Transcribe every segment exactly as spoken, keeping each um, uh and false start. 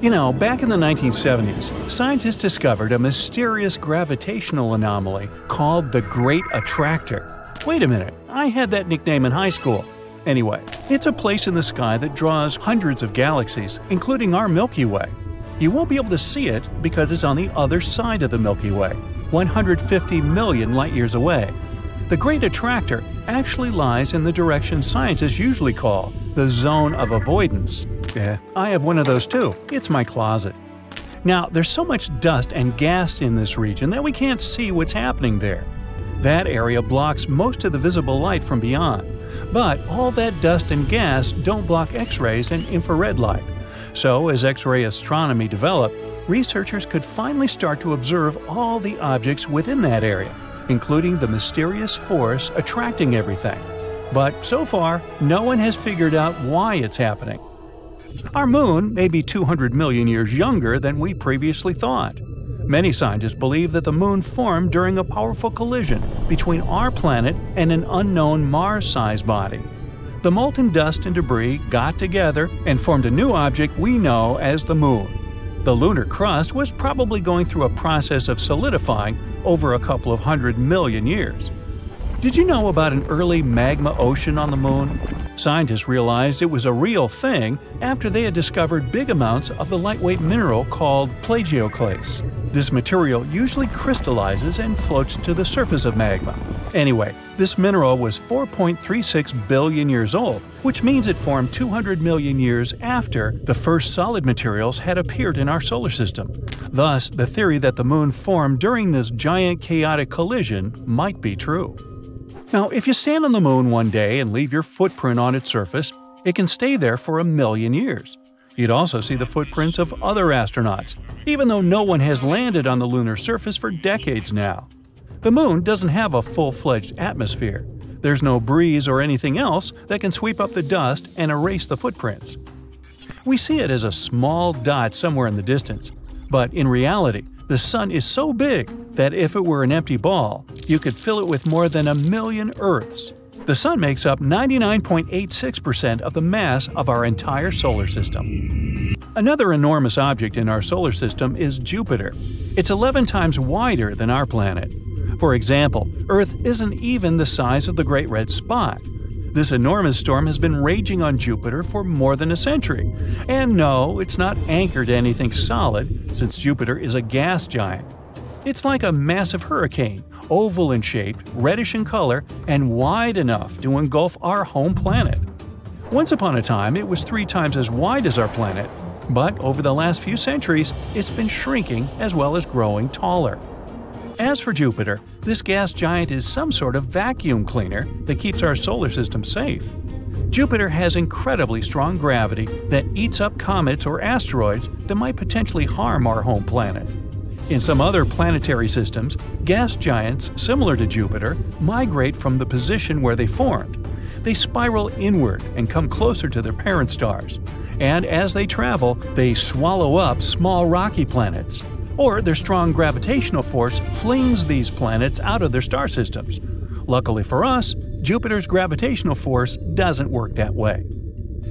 You know, back in the nineteen seventies, scientists discovered a mysterious gravitational anomaly called the Great Attractor. Wait a minute, I had that nickname in high school. Anyway, it's a place in the sky that draws hundreds of galaxies, including our Milky Way. You won't be able to see it because it's on the other side of the Milky Way, one hundred fifty million light-years away. The Great Attractor actually lies in the direction scientists usually call the Zone of Avoidance. Yeah, I have one of those too. It's my closet. Now, there's so much dust and gas in this region that we can't see what's happening there. That area blocks most of the visible light from beyond. But all that dust and gas don't block X-rays and infrared light. So, as X-ray astronomy developed, researchers could finally start to observe all the objects within that area, including the mysterious force attracting everything. But so far, no one has figured out why it's happening. Our moon may be two hundred million years younger than we previously thought. Many scientists believe that the moon formed during a powerful collision between our planet and an unknown Mars-sized body. The molten dust and debris got together and formed a new object we know as the moon. The lunar crust was probably going through a process of solidifying over a couple of hundred million years. Did you know about an early magma ocean on the moon? Scientists realized it was a real thing after they had discovered big amounts of the lightweight mineral called plagioclase. This material usually crystallizes and floats to the surface of magma. Anyway, this mineral was four point three six billion years old, which means it formed two hundred million years after the first solid materials had appeared in our solar system. Thus, the theory that the moon formed during this giant chaotic collision might be true. Now, if you stand on the moon one day and leave your footprint on its surface, it can stay there for a million years. You'd also see the footprints of other astronauts, even though no one has landed on the lunar surface for decades now. The moon doesn't have a full-fledged atmosphere. There's no breeze or anything else that can sweep up the dust and erase the footprints. We see it as a small dot somewhere in the distance, but in reality, the sun is so big that if it were an empty ball, you could fill it with more than a million Earths. The sun makes up ninety-nine point eight six percent of the mass of our entire solar system. Another enormous object in our solar system is Jupiter. It's eleven times wider than our planet. For example, Earth isn't even the size of the Great Red Spot. This enormous storm has been raging on Jupiter for more than a century. And no, it's not anchored to anything solid, since Jupiter is a gas giant. It's like a massive hurricane, oval in shape, reddish in color, and wide enough to engulf our home planet. Once upon a time, it was three times as wide as our planet, but over the last few centuries, it's been shrinking as well as growing taller. As for Jupiter, this gas giant is some sort of vacuum cleaner that keeps our solar system safe. Jupiter has incredibly strong gravity that eats up comets or asteroids that might potentially harm our home planet. In some other planetary systems, gas giants similar to Jupiter migrate from the position where they formed. They spiral inward and come closer to their parent stars. And as they travel, they swallow up small rocky planets. Or their strong gravitational force flings these planets out of their star systems. Luckily for us, Jupiter's gravitational force doesn't work that way.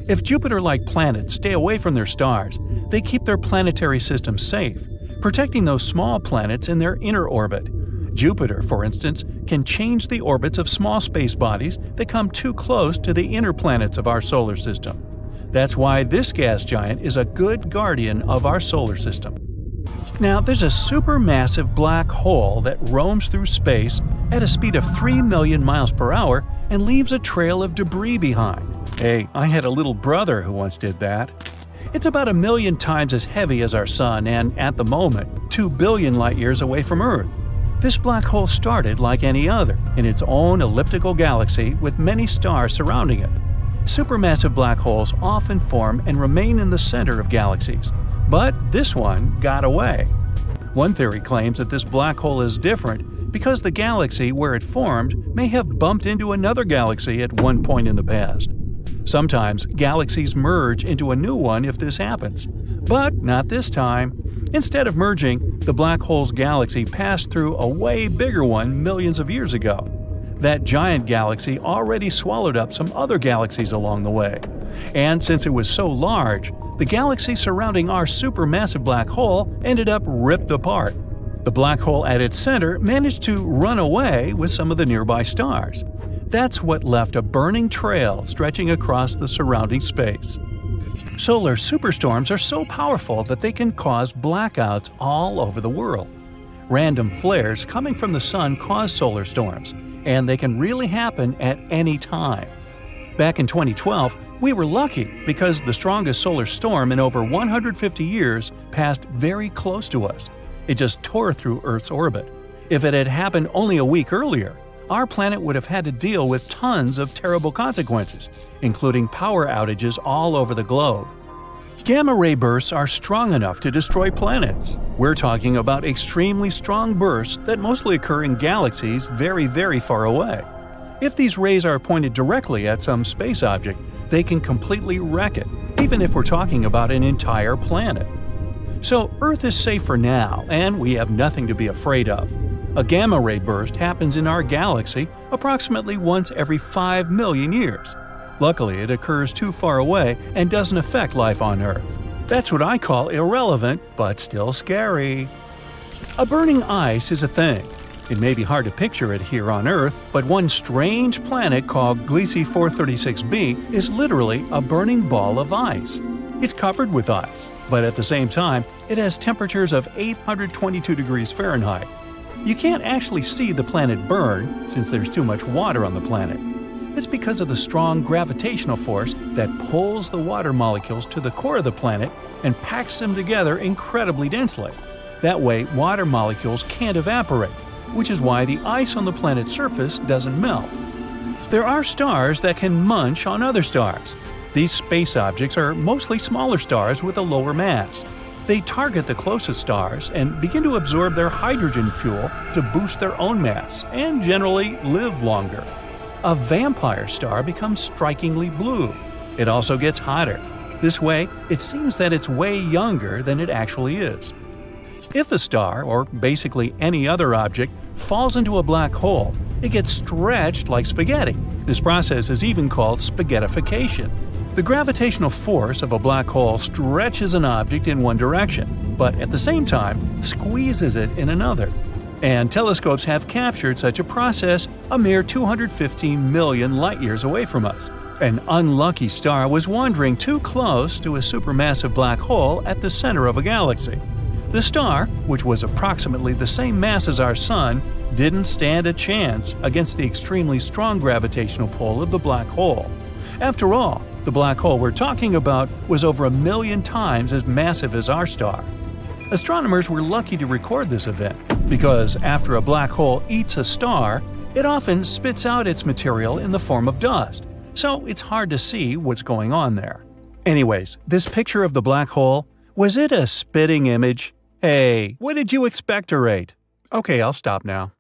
If Jupiter-like planets stay away from their stars, they keep their planetary systems safe, protecting those small planets in their inner orbit. Jupiter, for instance, can change the orbits of small space bodies that come too close to the inner planets of our solar system. That's why this gas giant is a good guardian of our solar system. Now, there's a supermassive black hole that roams through space at a speed of three million miles per hour and leaves a trail of debris behind. Hey, I had a little brother who once did that. It's about a million times as heavy as our sun and, at the moment, two billion light-years away from Earth. This black hole started like any other, in its own elliptical galaxy with many stars surrounding it. Supermassive black holes often form and remain in the center of galaxies. But this one got away. One theory claims that this black hole is different because the galaxy where it formed may have bumped into another galaxy at one point in the past. Sometimes galaxies merge into a new one if this happens, but not this time. Instead of merging, the black hole's galaxy passed through a way bigger one millions of years ago. That giant galaxy already swallowed up some other galaxies along the way. And since it was so large, the galaxy surrounding our supermassive black hole ended up ripped apart. The black hole at its center managed to run away with some of the nearby stars. That's what left a burning trail stretching across the surrounding space. Solar superstorms are so powerful that they can cause blackouts all over the world. Random flares coming from the sun cause solar storms, and they can really happen at any time. Back in twenty twelve, we were lucky because the strongest solar storm in over one hundred fifty years passed very close to us. It just tore through Earth's orbit. If it had happened only a week earlier, our planet would have had to deal with tons of terrible consequences, including power outages all over the globe. Gamma ray bursts are strong enough to destroy planets. We're talking about extremely strong bursts that mostly occur in galaxies very, very far away. If these rays are pointed directly at some space object, they can completely wreck it, even if we're talking about an entire planet. So Earth is safe for now, and we have nothing to be afraid of. A gamma ray burst happens in our galaxy approximately once every five million years. Luckily, it occurs too far away and doesn't affect life on Earth. That's what I call irrelevant, but still scary. A burning ice is a thing. It may be hard to picture it here on Earth, but one strange planet called Gliese four thirty-six b is literally a burning ball of ice. It's covered with ice, but at the same time, it has temperatures of eight hundred twenty-two degrees Fahrenheit. You can't actually see the planet burn, since there's too much water on the planet. It's because of the strong gravitational force that pulls the water molecules to the core of the planet and packs them together incredibly densely. That way, water molecules can't evaporate, which is why the ice on the planet's surface doesn't melt. There are stars that can munch on other stars. These space objects are mostly smaller stars with a lower mass. They target the closest stars and begin to absorb their hydrogen fuel to boost their own mass and generally live longer. A vampire star becomes strikingly blue. It also gets hotter. This way, it seems that it's way younger than it actually is. If a star, or basically any other object, falls into a black hole, it gets stretched like spaghetti. This process is even called spaghettification. The gravitational force of a black hole stretches an object in one direction, but at the same time squeezes it in another. And telescopes have captured such a process a mere two hundred fifteen million light years away from us. An unlucky star was wandering too close to a supermassive black hole at the center of a galaxy. The star, which was approximately the same mass as our Sun, didn't stand a chance against the extremely strong gravitational pull of the black hole. After all, the black hole we're talking about was over a million times as massive as our star. Astronomers were lucky to record this event, because after a black hole eats a star, it often spits out its material in the form of dust, so it's hard to see what's going on there. Anyways, this picture of the black hole, was it a spitting image? Hey, what did you expectorate? Okay, I'll stop now.